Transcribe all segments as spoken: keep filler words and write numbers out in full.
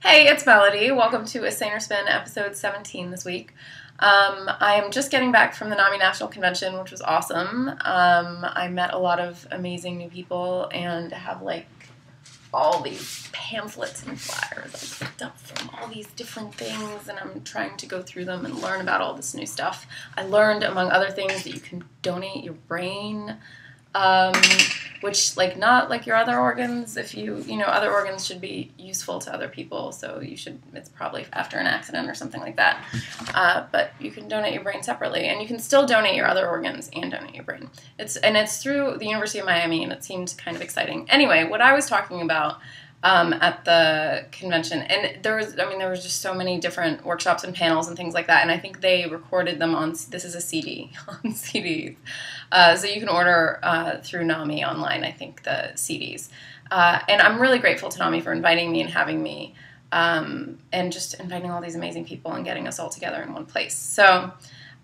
Hey, it's Melody. Welcome to A Saner Spin, episode seventeen this week. Um, I am just getting back from the NAMI National Convention, which was awesome. Um, I met a lot of amazing new people and have like all these pamphlets and flyers I picked up from all these different things, and I'm trying to go through them and learn about all this new stuff. I learned, among other things, that you can donate your brain. Um, which, like, not like your other organs. If you, you know, other organs should be useful to other people, so you should, it's probably after an accident or something like that. Uh, but you can donate your brain separately, and you can still donate your other organs and donate your brain. It's, and it's through the University of Miami, and it seemed kind of exciting. Anyway, what I was talking about um, at the convention, and there was, I mean, there was just so many different workshops and panels and things like that, and I think they recorded them on, this is a C D, on C Ds. Uh, so you can order uh, through NAMI online, I think, the C Ds. Uh, and I'm really grateful to NAMI for inviting me and having me, um, and just inviting all these amazing people and getting us all together in one place. So uh,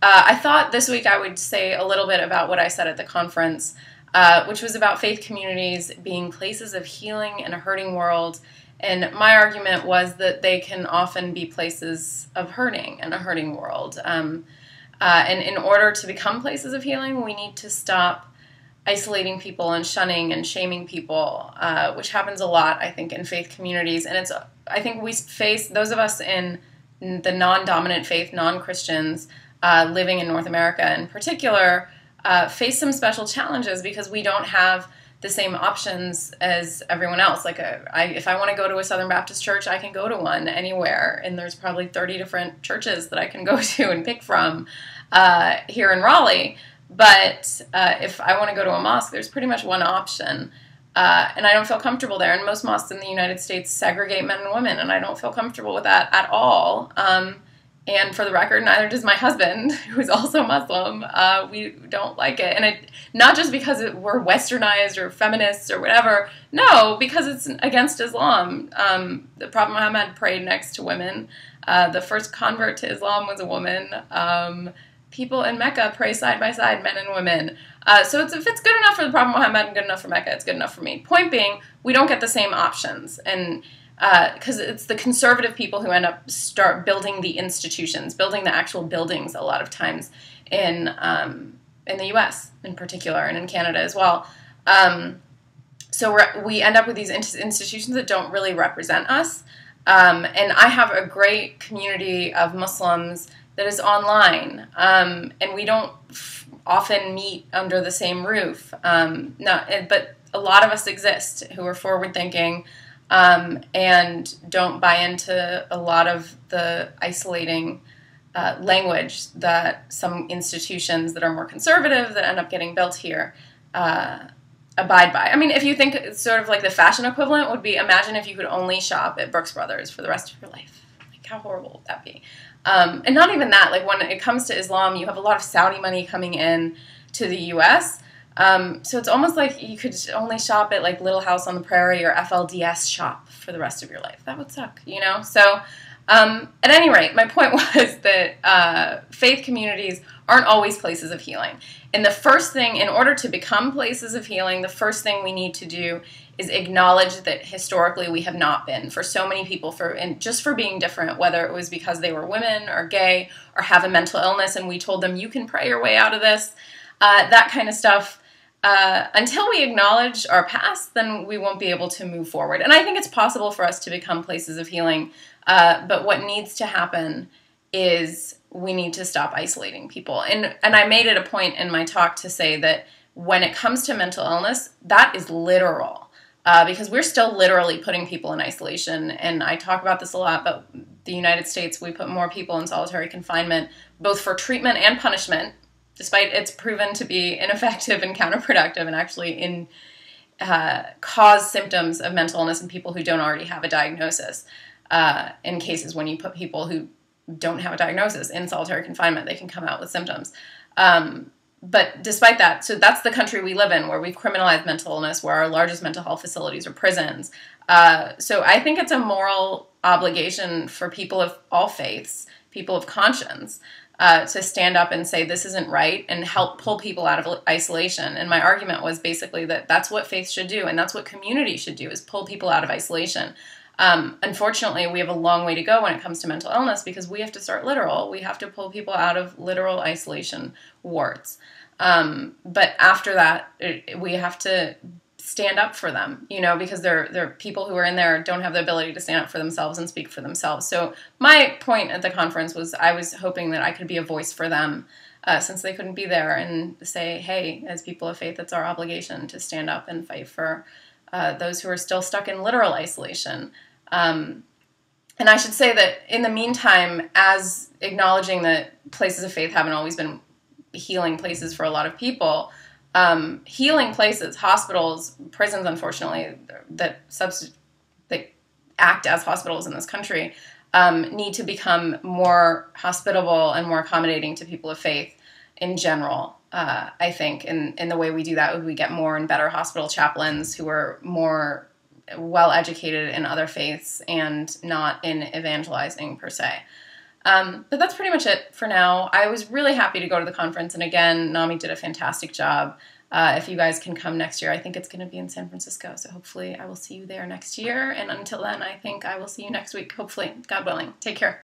I thought this week I would say a little bit about what I said at the conference, uh, which was about faith communities being places of healing in a hurting world. And my argument was that they can often be places of hurting in a hurting world. Um, Uh, and in order to become places of healing, we need to stop isolating people and shunning and shaming people, uh, which happens a lot, I think, in faith communities. And it's, I think we face, those of us in the non-dominant faith, non-Christians, uh, living in North America in particular, uh, face some special challenges because we don't have the same options as everyone else. Like, a, I, if I want to go to a Southern Baptist church, I can go to one anywhere, and there's probably thirty different churches that I can go to and pick from uh, here in Raleigh. But uh, if I want to go to a mosque, there's pretty much one option, uh, and I don't feel comfortable there. And most mosques in the United States segregate men and women, and I don't feel comfortable with that at all. Um, And for the record, neither does my husband, who is also Muslim. Uh, we don't like it. And it, not just because it, we're westernized or feminists or whatever. No, because it's against Islam. Um, the Prophet Muhammad prayed next to women. Uh, the first convert to Islam was a woman. Um, people in Mecca pray side by side, men and women. Uh, so it's, if it's good enough for the Prophet Muhammad and good enough for Mecca, it's good enough for me. Point being, we don't get the same options. And because uh, it's the conservative people who end up start building the institutions, building the actual buildings a lot of times in um, in the U S in particular, and in Canada as well. Um, so we're, we end up with these institutions that don't really represent us. Um, and I have a great community of Muslims that is online, um, and we don't f often meet under the same roof. Um, no, but a lot of us exist who are forward-thinking, Um, and don't buy into a lot of the isolating uh, language that some institutions that are more conservative that end up getting built here uh, abide by. I mean, if you think it's sort of like the fashion equivalent would be, imagine if you could only shop at Brooks Brothers for the rest of your life. Like, how horrible would that be? Um, and not even that, like when it comes to Islam, you have a lot of Saudi money coming in to the U S, Um, so it's almost like you could only shop at like Little House on the Prairie or F L D S shop for the rest of your life. That would suck, you know? So um, at any rate, my point was that uh, faith communities aren't always places of healing. And the first thing, in order to become places of healing, the first thing we need to do is acknowledge that historically we have not been, for so many people, for and just for being different, whether it was because they were women or gay or have a mental illness and we told them, you can pray your way out of this, uh, that kind of stuff. Uh, until we acknowledge our past, then we won't be able to move forward. And I think it's possible for us to become places of healing, uh, but what needs to happen is we need to stop isolating people. And, and I made it a point in my talk to say that when it comes to mental illness, that is literal, uh, because we're still literally putting people in isolation. And I talk about this a lot, but the United States, we put more people in solitary confinement, both for treatment and punishment, despite it's proven to be ineffective and counterproductive and actually in, uh, cause symptoms of mental illness in people who don't already have a diagnosis. Uh, in cases when you put people who don't have a diagnosis in solitary confinement, they can come out with symptoms. Um, but despite that, so that's the country we live in, where we've criminalized mental illness, where our largest mental health facilities are prisons. Uh, so I think it's a moral obligation for people of all faiths, people of conscience, Uh, to stand up and say this isn't right and help pull people out of isolation. And my argument was basically that that's what faith should do, and that's what community should do, is pull people out of isolation. Um, unfortunately, we have a long way to go when it comes to mental illness because we have to start literal. We have to pull people out of literal isolation wards. Um, but after that, it, we have to stand up for them, you know, because they're, they're people who are in there don't have the ability to stand up for themselves and speak for themselves. So my point at the conference was I was hoping that I could be a voice for them uh, since they couldn't be there and say, hey, as people of faith, it's our obligation to stand up and fight for Uh, those who are still stuck in literal isolation. Um, and I should say that in the meantime, as acknowledging that places of faith haven't always been healing places for a lot of people, um, healing places, hospitals, prisons, unfortunately, that, subst that act as hospitals in this country, um, need to become more hospitable and more accommodating to people of faith in general. Uh, I think in, in the way we do that, we get more and better hospital chaplains who are more well-educated in other faiths and not in evangelizing per se. Um, but that's pretty much it for now. I was really happy to go to the conference. And again, NAMI did a fantastic job. Uh, if you guys can come next year, I think it's going to be in San Francisco. So hopefully I will see you there next year. And until then, I think I will see you next week, hopefully, God willing. Take care.